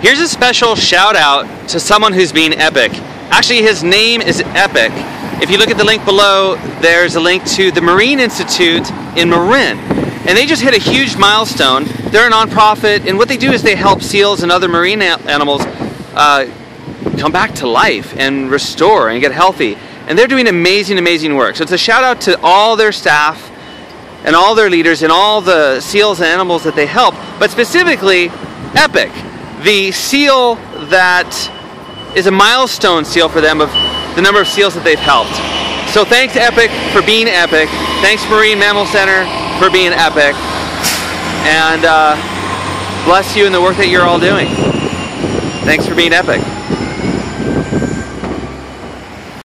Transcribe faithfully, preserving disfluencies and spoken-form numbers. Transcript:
Here's a special shout out to someone who's been epic. Actually, his name is Epic. If you look at the link below, there's a link to the Marine Institute in Marin. And they just hit a huge milestone. They're a nonprofit, and what they do is they help seals and other marine animals uh, come back to life and restore and get healthy. And they're doing amazing, amazing work. So it's a shout out to all their staff and all their leaders and all the seals and animals that they help, but specifically Epic, the seal that is a milestone seal for them of the number of seals that they've helped. So thanks Epic for being epic. Thanks Marine Mammal Center for being epic. And uh, bless you in the work that you're all doing. Thanks for being epic.